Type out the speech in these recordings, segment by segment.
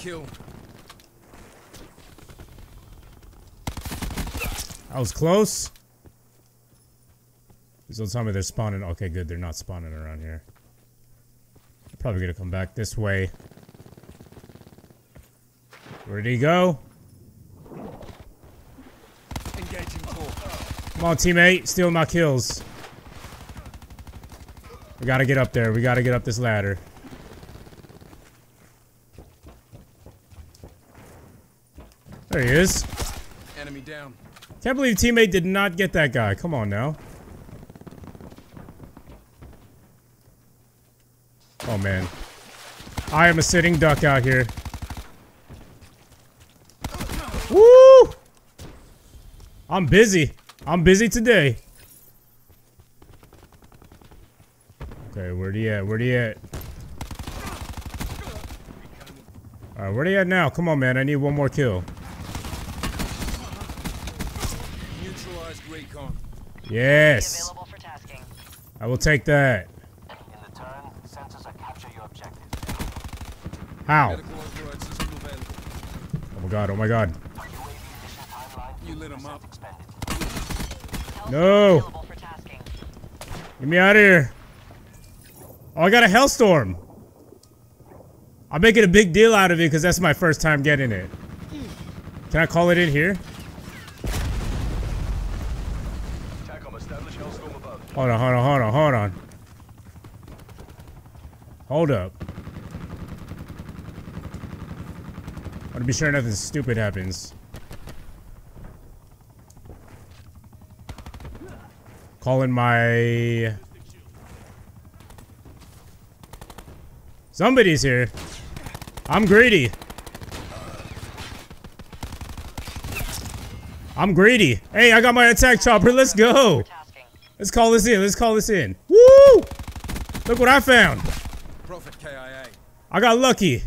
kill. I was close. Please don't tell me they're spawning. Okay, good. They're not spawning around here. I'm probably gonna come back this way. Where'd he go? Engaging full. Come on, teammate. Steal my kills. We gotta get up there. We gotta get up this ladder. There he is. Enemy down. Can't believe teammate did not get that guy. Come on now. Oh man. I am a sitting duck out here. Woo! I'm busy. I'm busy today. Okay, where'd he at? Where'd he at? Alright, where'd he at now? Come on, man. I need one more kill. Yes. I will take that. How? Oh my god, oh my god. No. Get me out of here. Oh, I got a Hellstorm. I'm making a big deal out of it because that's my first time getting it. Can I call it in here? Hold on, hold on, hold on, hold on. Hold up. I want to be sure nothing stupid happens. Call in my... Somebody's here. I'm greedy. I'm greedy. Hey, I got my attack chopper. Let's go. Let's call this in. Let's call this in. Woo! Look what I found. Prophet KIA. I got lucky.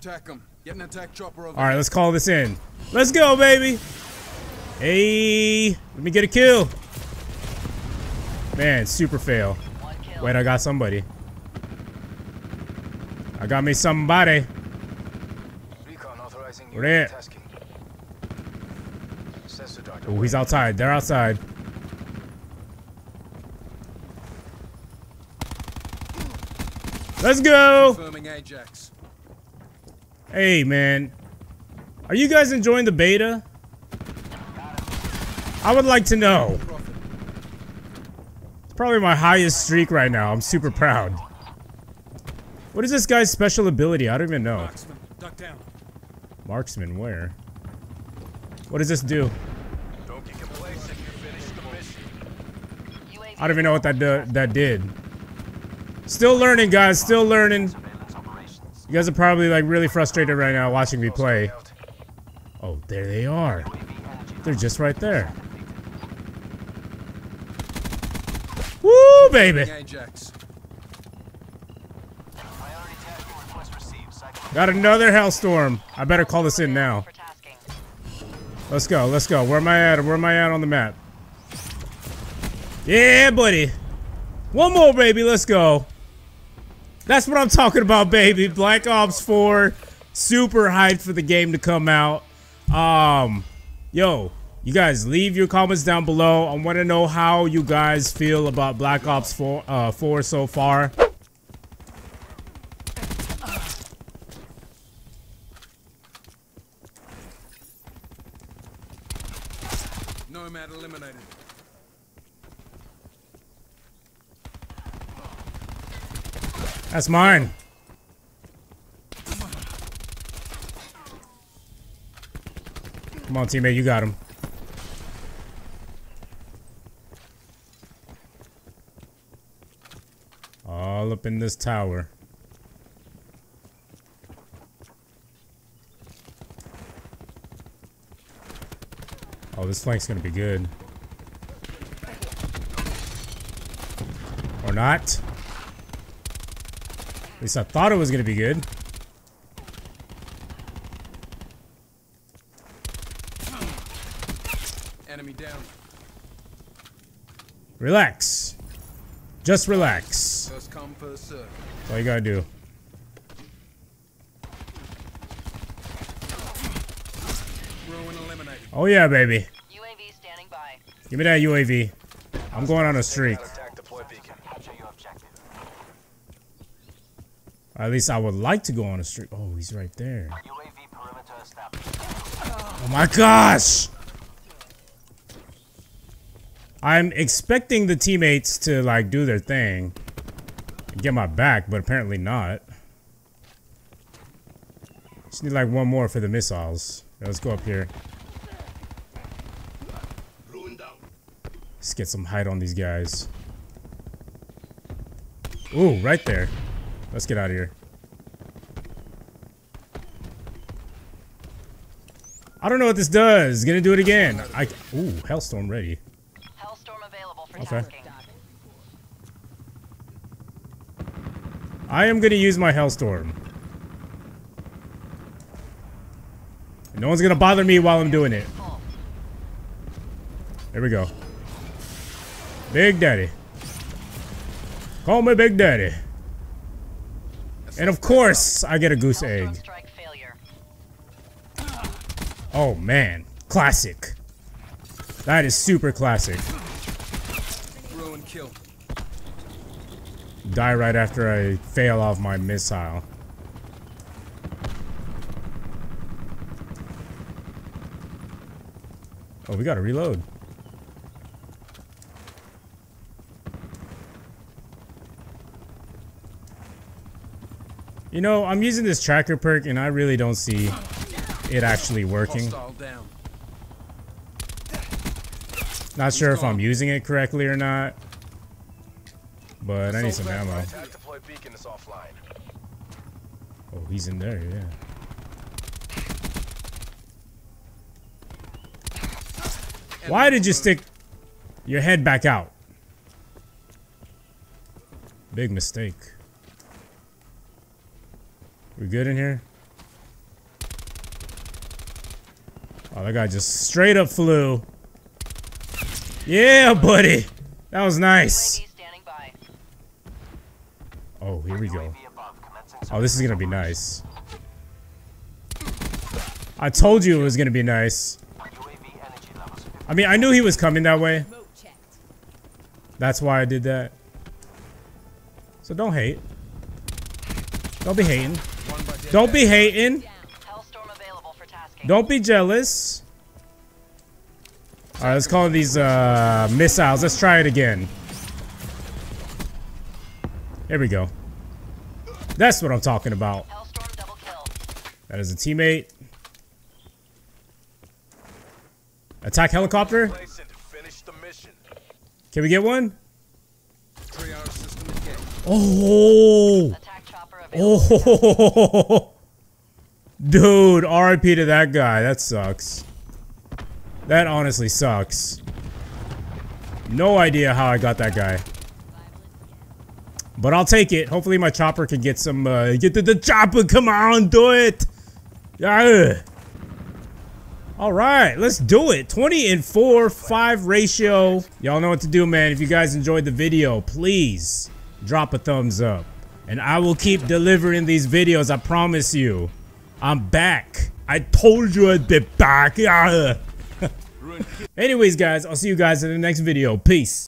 Attack him. Get an attack chopper over. All right, let's call this in. Let's go, baby. Hey, let me get a kill. Man, super fail. Wait, I got somebody. I got me somebody. Where? Oh, he's outside. They're outside. Let's go! Hey, man. Are you guys enjoying the beta? I would like to know. It's probably my highest streak right now. I'm super proud. What is this guy's special ability? I don't even know. Marksman, where? What does this do? I don't even know what that did. Still learning, guys. Still learning. You guys are probably like really frustrated right now watching me play. Oh, there they are. They're just right there. Woo, baby. Got another Hellstorm. I better call this in now. Let's go. Let's go. Where am I at? Where am I at on the map? Yeah, buddy. One more, baby. Let's go. That's what I'm talking about, baby. Black Ops 4. Super hyped for the game to come out. Yo, you guys, leave your comments down below. I want to know how you guys feel about Black Ops 4 so far. Nomad eliminated. That's mine. Come on, teammate, you got him. All up in this tower. Oh, this flank's gonna be good. Or not. At least I thought it was going to be good. Enemy down. Relax. Just relax. First come, first serve. That's all you got to do. Oh yeah, baby. UAV standing by. Give me that UAV. I'm going on a streak. At least I would like to go on a streak. Oh, he's right there. Oh my gosh! I'm expecting the teammates to like do their thing and get my back, but apparently not. Just need like one more for the missiles. Right, let's go up here. Let's get some height on these guys. Ooh, right there. Let's get out of here. I don't know what this does. Gonna do it again. Ooh, Hellstorm ready. Hellstorm available for tasking. I am gonna use my Hellstorm. And no one's gonna bother me while I'm doing it. There we go. Big Daddy. Call me Big Daddy. And of course, I get a goose egg. Oh man, classic. That is super classic. Die right after I fail off my missile. Oh, we gotta reload. You know, I'm using this tracker perk and I really don't see it actually working. Not sure if I'm using it correctly or not, but I need some ammo. Oh, he's in there, yeah. Why did you stick your head back out? Big mistake. We good in here? Oh, that guy just straight up flew. Yeah, buddy. That was nice. Oh, here we go. Oh, this is gonna be nice. I told you it was gonna be nice. I mean, I knew he was coming that way. That's why I did that. So don't hate. Don't be hating. Don't be hating. Don't be jealous. Alright, let's call these missiles. Let's try it again. Here we go. That's what I'm talking about. That is a teammate. Attack helicopter. Can we get one? Oh! Oh! Dude, RIP to that guy. That sucks. That honestly sucks. No idea how I got that guy. But I'll take it. Hopefully my chopper can get some, get to the chopper. Come on, do it. Yeah. Alright, let's do it. 20 and 4, 5 ratio. Y'all know what to do, man. If you guys enjoyed the video, please drop a thumbs up. And I will keep delivering these videos, I promise you. I'm back. I told you I'd be back. Anyways, guys, I'll see you guys in the next video. Peace.